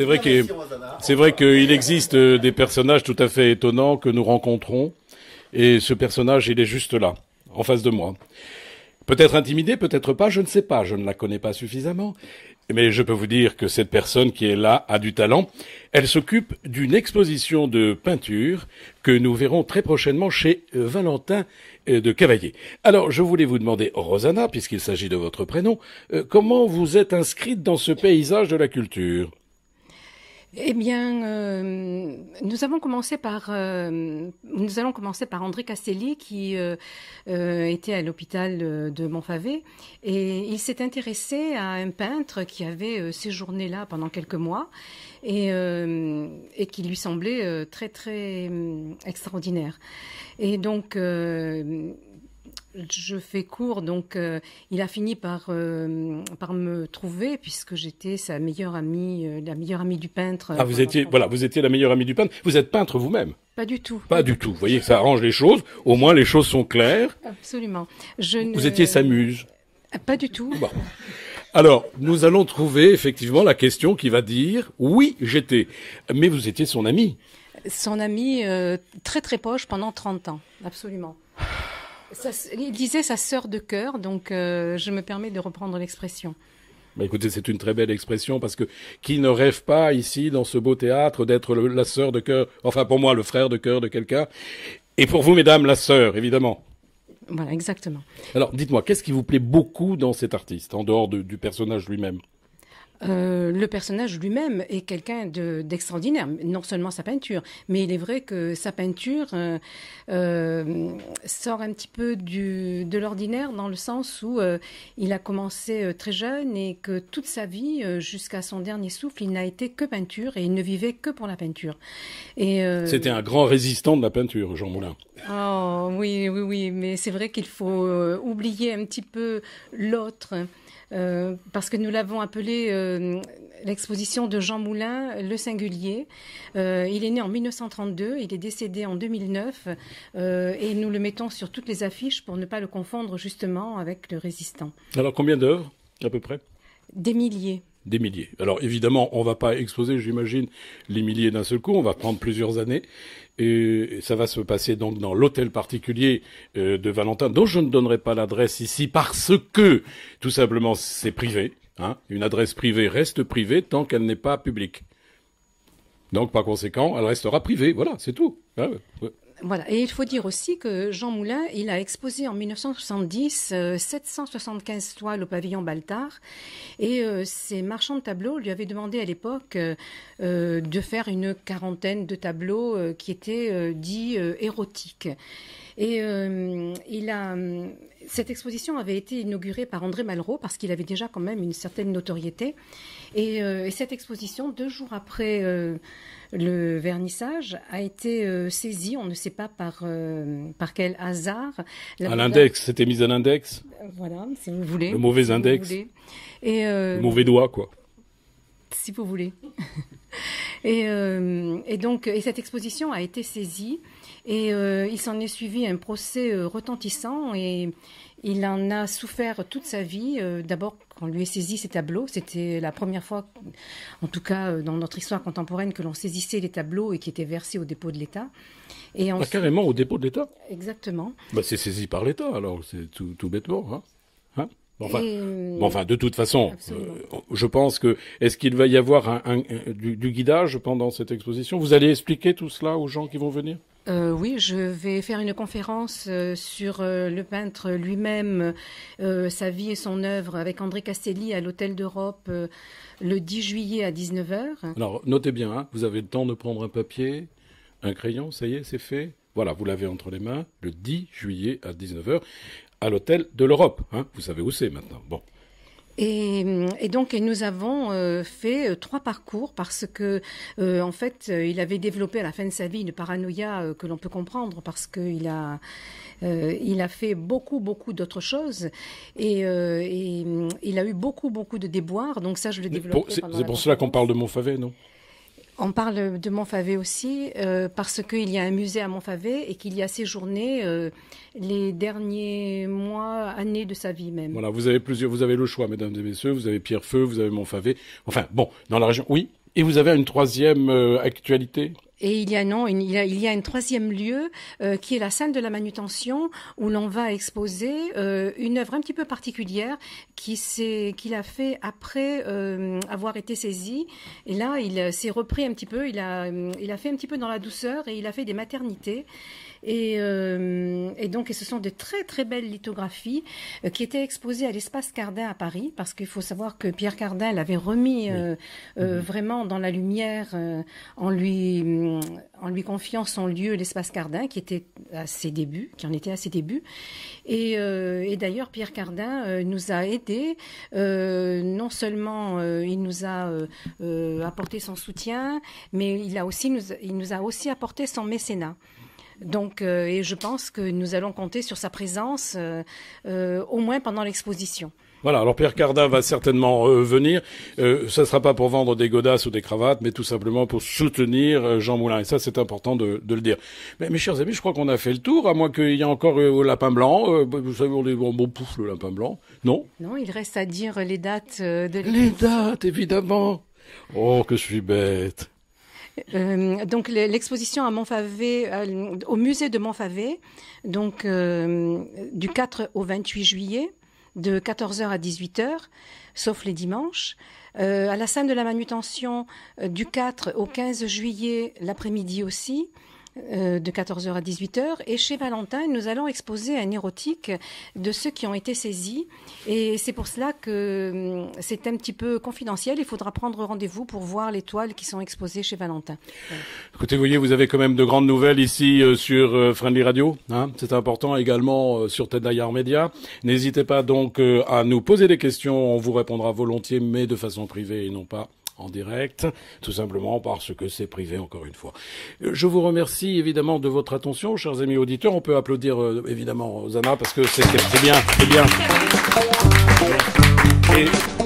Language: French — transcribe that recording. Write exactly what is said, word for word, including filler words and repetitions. C'est vrai qu'il c'est vrai qu'il existe des personnages tout à fait étonnants que nous rencontrons, et ce personnage, il est juste là, en face de moi. Peut-être intimidé, peut-être pas, je ne sais pas, je ne la connais pas suffisamment. Mais je peux vous dire que cette personne qui est là a du talent. Elle s'occupe d'une exposition de peinture que nous verrons très prochainement chez Valentin de Cavaillé. Alors, je voulais vous demander, Rosanna, puisqu'il s'agit de votre prénom, euh, comment vous êtes inscrite dans ce paysage de la culture ? Eh bien, euh, nous avons commencé par euh, nous allons commencer par André Castelli qui euh, euh, était à l'hôpital de Montfavet, et il s'est intéressé à un peintre qui avait euh, séjourné là pendant quelques mois et, euh, et qui lui semblait euh, très très euh, extraordinaire. Et donc euh, je fais court, donc euh, il a fini par, euh, par me trouver puisque j'étais sa meilleure amie, euh, la meilleure amie du peintre. Ah, vous étiez, voilà, vous étiez la meilleure amie du peintre. Vous êtes peintre vous-même? Pas du tout. Pas du tout. Vous voyez, ça arrange les choses. Au moins, les choses sont claires. Absolument. Je ne... Vous étiez sa muse? Pas du tout. Bon. Alors, nous allons trouver effectivement la question qui va dire « oui, j'étais ». Mais vous étiez son amie? Son amie euh, très très proche pendant trente ans. Absolument. Ça, il disait sa sœur de cœur, donc euh, je me permets de reprendre l'expression. Bah écoutez, c'est une très belle expression, parce que qui ne rêve pas ici, dans ce beau théâtre, d'être la sœur de cœur, enfin pour moi, le frère de cœur de quelqu'un, et pour vous, mesdames, la sœur, évidemment. Voilà, exactement. Alors, dites-moi, qu'est-ce qui vous plaît beaucoup dans cet artiste, en dehors de, du personnage lui-même ? Euh, le personnage lui-même est quelqu'un d'extraordinaire, de, non seulement sa peinture, mais il est vrai que sa peinture euh, euh, sort un petit peu du, de l'ordinaire, dans le sens où euh, il a commencé très jeune et que toute sa vie, jusqu'à son dernier souffle, il n'a été que peinture et il ne vivait que pour la peinture. Euh... C'était un grand résistant de la peinture, Jean Moulin. Oh, oui, oui, oui, mais c'est vrai qu'il faut euh, oublier un petit peu l'autre. Euh, parce que nous l'avons appelé euh, l'exposition de Jean Moulin, le singulier. Euh, il est né en mille neuf cent trente-deux, il est décédé en deux mille neuf, euh, et nous le mettons sur toutes les affiches pour ne pas le confondre justement avec le résistant. Alors combien d'œuvres à peu près? Des milliers. Des milliers. Alors évidemment, on ne va pas exposer, j'imagine, les milliers d'un seul coup. On va prendre plusieurs années. Et ça va se passer donc dans l'hôtel particulier de Valentin, dont je ne donnerai pas l'adresse ici parce que, tout simplement, c'est privé. Hein. Une adresse privée reste privée tant qu'elle n'est pas publique. Donc, par conséquent, elle restera privée. Voilà, c'est tout. Hein. Ouais. Voilà. Et il faut dire aussi que Jean Moulin, il a exposé en mille neuf cent soixante-dix euh, sept cent soixante-quinze toiles au pavillon Baltard, et euh, ses marchands de tableaux lui avaient demandé à l'époque euh, de faire une quarantaine de tableaux euh, qui étaient euh, dits euh, érotiques. Et euh, il a, cette exposition avait été inaugurée par André Malraux parce qu'il avait déjà quand même une certaine notoriété. Et, euh, et cette exposition, deux jours après euh, le vernissage, a été euh, saisie, on ne sait pas par, euh, par quel hasard. La à l'index, c'était mise à l'index. Voilà, si vous voulez. Le mauvais si index. Et, euh, le mauvais doigt, quoi. Si vous voulez. et, euh, et donc, et cette exposition a été saisie. Et euh, il s'en est suivi un procès euh, retentissant, et il en a souffert toute sa vie. Euh, D'abord, quand on lui a saisi ses tableaux, c'était la première fois, en tout cas dans notre histoire contemporaine, que l'on saisissait les tableaux et qui étaient versés au dépôt de l'État. Et ensuite... Ah, carrément au dépôt de l'État? Exactement. Bah, c'est saisi par l'État, alors, c'est tout, tout bêtement, hein, hein. Enfin, et... bon, enfin, de toute façon, euh, je pense que... Est-ce qu'il va y avoir un, un, un, du, du guidage pendant cette exposition? Vous allez expliquer tout cela aux gens qui vont venir? Euh, oui, je vais faire une conférence euh, sur euh, le peintre lui-même, euh, sa vie et son œuvre, avec André Castelli à l'Hôtel d'Europe euh, le dix juillet à dix-neuf heures. Alors, notez bien, hein, vous avez le temps de prendre un papier, un crayon, ça y est, c'est fait. Voilà, vous l'avez entre les mains, le dix juillet à dix-neuf heures, à l'Hôtel de l'Europe. Hein, vous savez où c'est maintenant. Bon. Et, et donc, et nous avons euh, fait euh, trois parcours parce que, euh, en fait, euh, il avait développé à la fin de sa vie une paranoïa euh, que l'on peut comprendre parce qu'il a, euh, il a fait beaucoup, beaucoup d'autres choses et, euh, et euh, il a eu beaucoup, beaucoup de déboires. Donc ça, je l'ai développé. C'est pour cela qu'on parle de Montfavet, non ? On parle de Montfavet aussi euh, parce qu'il y a un musée à Montfavet et qu'il y a séjourné euh, les derniers mois, années de sa vie même. Voilà, vous avez plusieurs, vous avez le choix, mesdames et messieurs, vous avez Pierrefeu, vous avez Montfavet. Enfin, bon, dans la région, oui. Et vous avez une troisième euh, actualité ? Et il y a non, il y a, il y a un troisième lieu euh, qui est la salle de la manutention où l'on va exposer euh, une œuvre un petit peu particulière qui s'est, qu'il a fait après euh, avoir été saisi. Et là, il s'est repris un petit peu, il a, il a fait un petit peu dans la douceur et il a fait des maternités. Et, euh, et donc, et ce sont de très très belles lithographies euh, qui étaient exposées à l'espace Cardin à Paris, parce qu'il faut savoir que Pierre Cardin l'avait remis euh, oui. euh, mmh. vraiment dans la lumière euh, en lui en lui confiant son lieu, l'espace Cardin, qui était à ses débuts, qui en était à ses débuts. Et, euh, et d'ailleurs, Pierre Cardin euh, nous a aidés. Euh, non seulement euh, il nous a euh, euh, apporté son soutien, mais il a aussi nous, il nous a aussi apporté son mécénat. Donc, euh, et je pense que nous allons compter sur sa présence, euh, euh, au moins pendant l'exposition. Voilà, alors Pierre Cardin va certainement euh, venir. Euh, ça ne sera pas pour vendre des godasses ou des cravates, mais tout simplement pour soutenir euh, Jean Moulin. Et ça, c'est important de, de le dire. Mais mes chers amis, je crois qu'on a fait le tour, à moins qu'il y ait encore euh, au lapin blanc. Euh, vous savez, on est bon, bon pouf, le lapin blanc. Non ? Non, il reste à dire les dates euh, de l'époque. Les dates, évidemment. Oh, que je suis bête. Euh, donc l'exposition à Montfavet, euh, au musée de Montfavet, donc euh, du quatre au vingt-huit juillet, de quatorze heures à dix-huit heures, sauf les dimanches. Euh, à la salle de la manutention, euh, du quatre au quinze juillet, l'après-midi aussi, euh, de quatorze heures à dix-huit heures. Et chez Valentin, nous allons exposer un érotique de ceux qui ont été saisis. Et c'est pour cela que c'est un petit peu confidentiel. Il faudra prendre rendez-vous pour voir les toiles qui sont exposées chez Valentin. Voilà. Écoutez, vous voyez, vous avez quand même de grandes nouvelles ici euh, sur euh, Friendly Radio. Hein, c'est important également euh, sur Têtes d'Aïe Média. N'hésitez pas donc euh, à nous poser des questions. On vous répondra volontiers, mais de façon privée et non pas en direct, tout simplement parce que c'est privé, encore une fois. Je vous remercie évidemment de votre attention, chers amis auditeurs. On peut applaudir euh, évidemment Zana, parce que c'est bien, c'est bien. Et...